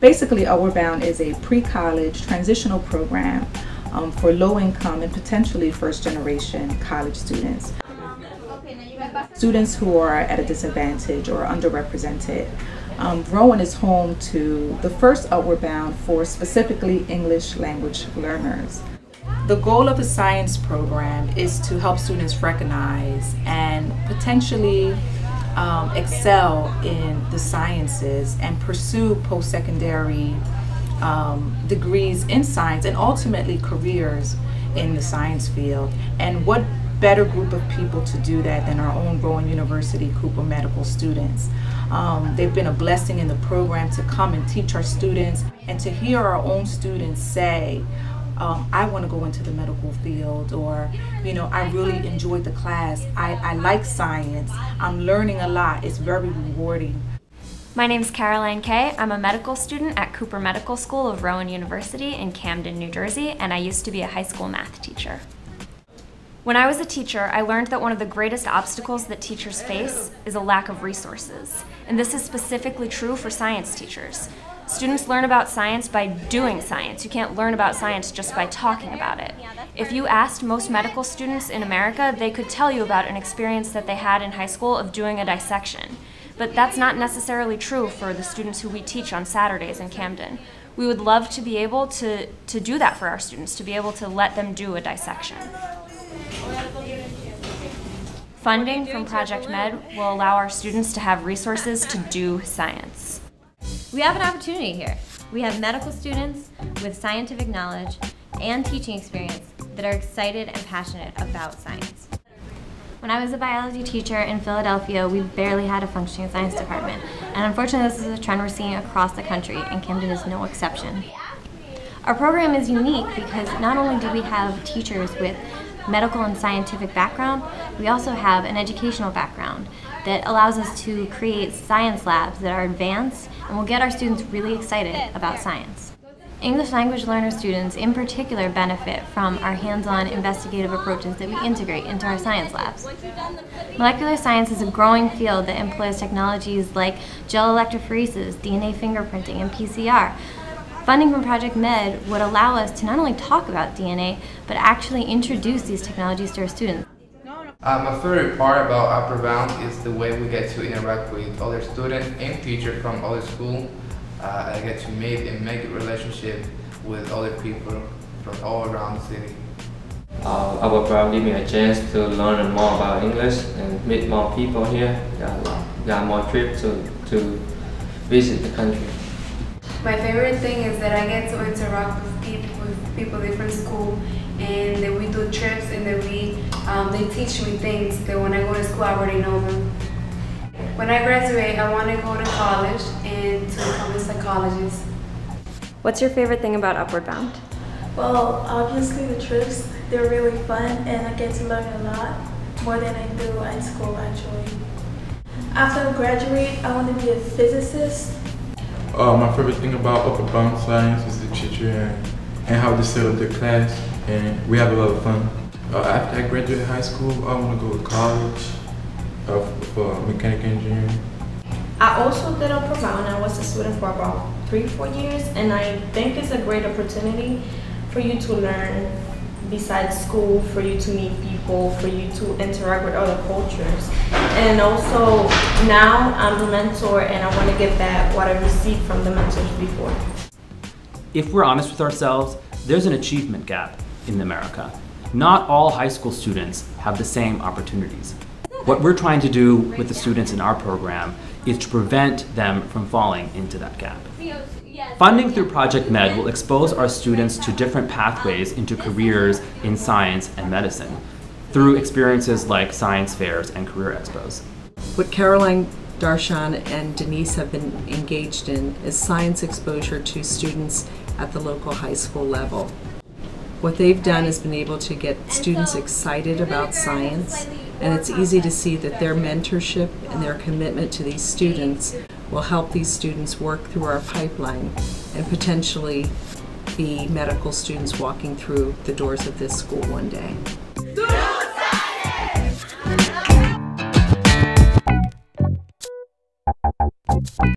Basically, Upward Bound is a pre-college transitional program for low-income and potentially first-generation college students. Students who are at a disadvantage or underrepresented. Rowan is home to the first Upward Bound for specifically English language learners. The goal of the science program is to help students recognize and potentially excel in the sciences and pursue post-secondary degrees in science and ultimately careers in the science field. And what better group of people to do that than our own Rowan University Cooper Medical students. They've been a blessing in the program to come and teach our students and to hear our own students say, I want to go into the medical field, or, you know, I really enjoyed the class. I like science. I'm learning a lot. It's very rewarding. My name is Caroline Kay. I'm a medical student at Cooper Medical School of Rowan University in Camden, New Jersey, and I used to be a high school math teacher. When I was a teacher, I learned that one of the greatest obstacles that teachers face is a lack of resources. And this is specifically true for science teachers. Students learn about science by doing science. You can't learn about science just by talking about it. If you asked most medical students in America, they could tell you about an experience that they had in high school of doing a dissection. But that's not necessarily true for the students who we teach on Saturdays in Camden. We would love to be able to do that for our students, to be able to let them do a dissection. Funding from Project Med will allow our students to have resources to do science. We have an opportunity here. We have medical students with scientific knowledge and teaching experience that are excited and passionate about science. When I was a biology teacher in Philadelphia, we barely had a functioning science department. And unfortunately, this is a trend we're seeing across the country, and Camden is no exception. Our program is unique because not only do we have teachers with medical and scientific background, we also have an educational background that allows us to create science labs that are advanced and will get our students really excited about science. English language learner students in particular benefit from our hands-on investigative approaches that we integrate into our science labs. Molecular science is a growing field that employs technologies like gel electrophoresis, DNA fingerprinting, and PCR. Funding from Project Med would allow us to not only talk about DNA, but actually introduce these technologies to our students. My favorite part about Upward Bound is the way we get to interact with other students and teachers from other schools. I get to meet and make a relationship with other people from all around the city. Upward Bound gave me a chance to learn more about English and meet more people here. Got more trips to visit the country. My favorite thing is that I get to interact with people different school, and that we do trips, and that they teach me things that when I go to school I already know them. When I graduate, I want to go to college and to become a psychologist. What's your favorite thing about Upward Bound? Well, obviously the trips, they're really fun, and I get to learn a lot, more than I do at school actually. After I graduate, I want to be a physicist. My favorite thing about Upward Bound Science is the teacher and how they set up the class, and we have a lot of fun. After I graduate high school, I want to go to college for mechanical engineering. I also did Upward Bound. I was a student for about 3 or 4 years, and I think it's a great opportunity for you to learn besides school, for you to meet people, for you to interact with other cultures. And also, now I'm a mentor and I want to get back what I received from the mentors before. If we're honest with ourselves, there's an achievement gap in America. Not all high school students have the same opportunities. What we're trying to do with the students in our program is to prevent them from falling into that gap. Funding through Project Med will expose our students to different pathways into careers in science and medicine through experiences like science fairs and career expos. What Caroline, Darshan, and Denise have been engaged in is science exposure to students at the local high school level. What they've done is been able to get students excited about science, and it's easy to see that their mentorship and their commitment to these students will help these students work through our pipeline and potentially be medical students walking through the doors of this school one day.